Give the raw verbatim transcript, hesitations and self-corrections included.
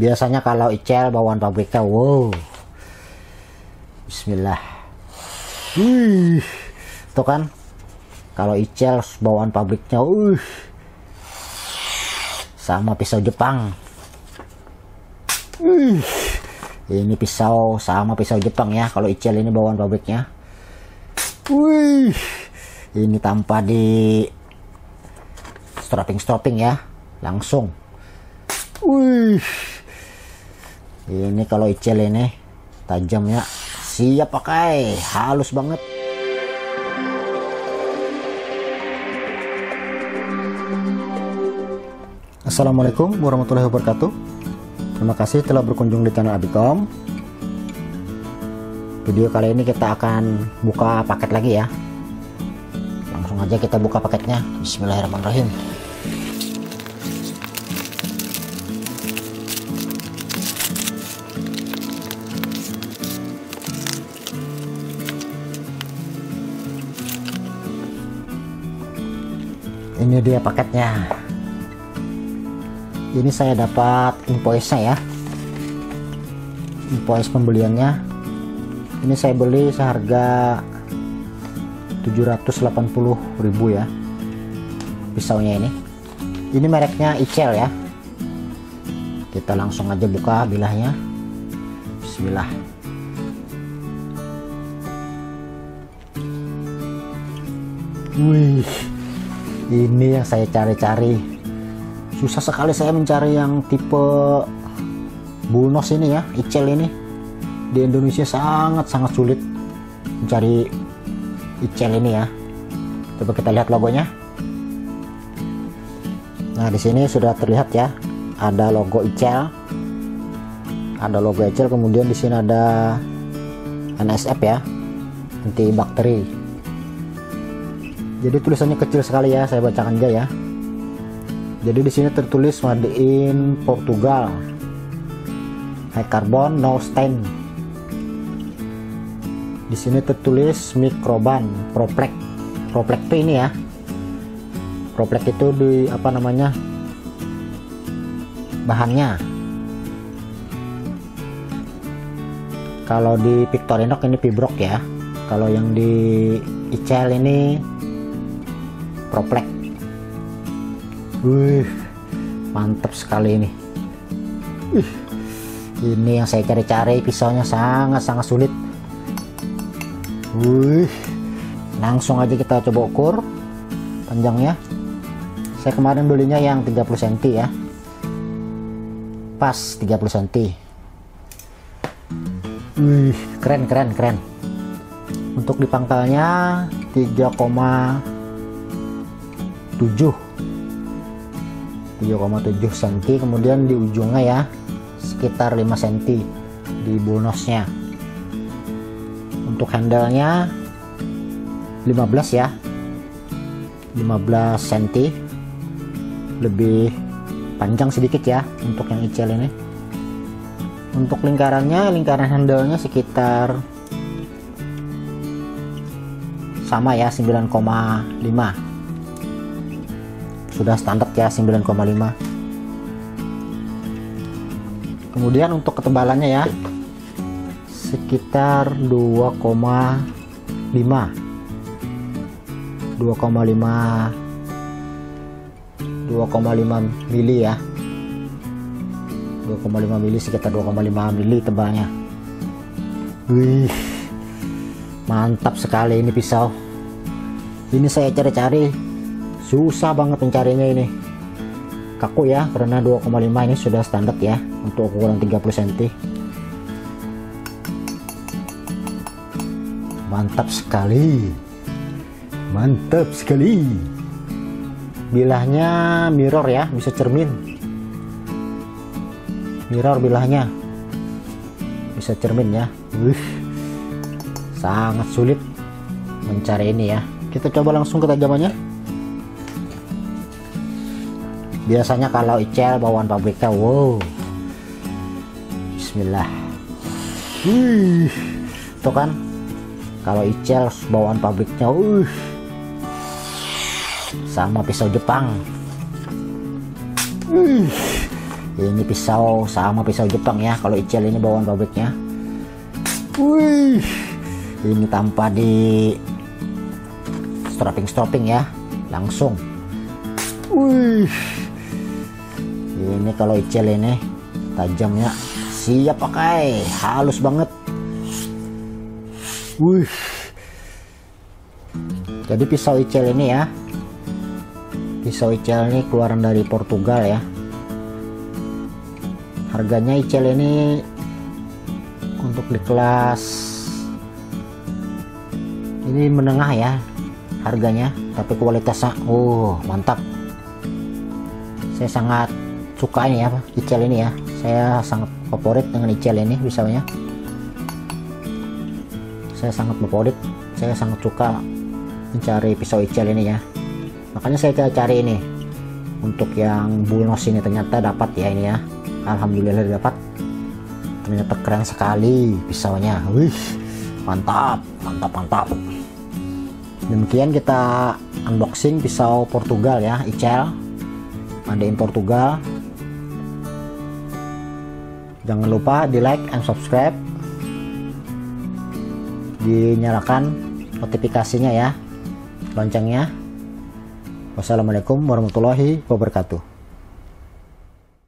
Biasanya kalau Icel bawaan pabriknya, wow. Bismillah. Wih. Tuh kan. Kalau Icel bawaan pabriknya, uh. Sama pisau Jepang. Uh. Ini pisau sama pisau Jepang ya. Kalau Icel ini bawaan pabriknya. Wih. Ini tanpa di stropping-stropping ya. Langsung. Wih. Ini kalau Icel ini tajamnya siap pakai. Halus banget. Assalamualaikum warahmatullahi wabarakatuh. Terima kasih telah berkunjung di channel ABcom. Video kali ini kita akan buka paket lagi ya. Langsung aja kita buka paketnya. Bismillahirrahmanirrahim. Ini dia paketnya. Ini saya dapat invoice-nya ya, invoice pembeliannya. Ini saya beli seharga tujuh ratus delapan puluh ribu ya, pisaunya ini. Ini mereknya Icel ya. Kita langsung aja buka bilahnya. Bismillah. Wih, ini yang saya cari-cari. Susah sekali saya mencari yang tipe Bullnose ini ya, Icel ini. Di Indonesia sangat-sangat sulit mencari Icel ini ya. Coba kita lihat logonya. Nah, di sini sudah terlihat ya, ada logo Icel. Ada logo Icel, kemudian di sini ada N S F ya, antibakteri. Jadi tulisannya kecil sekali ya, saya bacakan aja ya. Jadi di sini tertulis made in Portugal, high carbon, no stain. Di sini tertulis Microban, Proplex. Proplex itu ini ya. Proplex itu di apa namanya? Bahannya. Kalau di Victorinox ini Fibrox ya. Kalau yang di Icel ini Proplex. Wih, mantap sekali ini. Wih, ini yang saya cari-cari, pisaunya sangat-sangat sulit. Wih, langsung aja kita coba ukur panjangnya. Saya kemarin belinya yang tiga puluh sentimeter ya. Pas tiga puluh sentimeter. Wih, keren keren keren. Untuk di pangkalnya tiga koma tujuh cm, kemudian di ujungnya ya sekitar lima sentimeter di Bullnose-nya. Untuk handle-nya lima belas ya, lima belas sentimeter lebih panjang sedikit ya untuk yang Icel ini. Untuk lingkarannya, lingkaran handle-nya sekitar sama ya, sembilan koma lima. Sudah standar ya, sembilan koma lima. Kemudian untuk ketebalannya ya sekitar dua koma lima mili ya, dua koma lima mili, sekitar dua koma lima mili tebalnya. Wih, mantap sekali ini pisau. Ini saya cari-cari, susah banget mencarinya ini. Kaku ya, karena dua koma lima ini sudah standar ya untuk ukuran tiga puluh sentimeter. Mantap sekali. Mantap sekali. Bilahnya mirror ya, bisa cermin. Mirror bilahnya. Bisa cermin ya. Wih. Sangat sulit mencari ini ya. Kita coba langsung ketajamannya. Biasanya kalau Icel bawaan pabriknya, wow. Bismillah. Wih. Tuh kan. Kalau Icel bawaan pabriknya, uh. Sama pisau Jepang. Wih. Ini pisau sama pisau Jepang ya. Kalau Icel ini bawaan pabriknya. Wih, ini tanpa di stropping-stropping ya, langsung. Wih, ini kalau Icel ini tajamnya siap pakai, halus banget. Wih, jadi pisau Icel ini ya, pisau Icel ini keluaran dari Portugal ya. Harganya Icel ini untuk di kelas ini menengah ya harganya, tapi kualitasnya oh mantap. Saya sangat suka ini ya Icel ini ya, saya sangat favorit dengan Icel ini pisaunya. Saya sangat favorit, saya sangat suka mencari pisau Icel ini ya. Makanya saya cari ini untuk yang Bullnose ini, ternyata dapat ya ini ya. Alhamdulillah dapat, ternyata keren sekali pisaunya. Wih, mantap mantap mantap. Demikian kita unboxing pisau Portugal ya, Icel made in Portugal. Jangan lupa di like and subscribe, dinyalakan notifikasinya ya, loncengnya. Wassalamualaikum warahmatullahi wabarakatuh.